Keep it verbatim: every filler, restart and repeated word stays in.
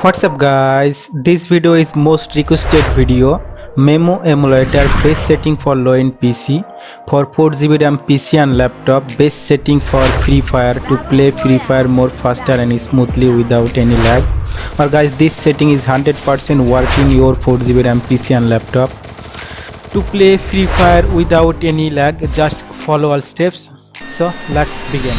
What's up guys, this video is most requested video. MEmu emulator best setting for low-end P C for four G B RAM P C and laptop. Best setting for Free Fire to play Free Fire more faster and smoothly without any lag. Or guys, this setting is one hundred percent working your four G B RAM P C and laptop. To play Free Fire without any lag, just follow all steps. So let's begin.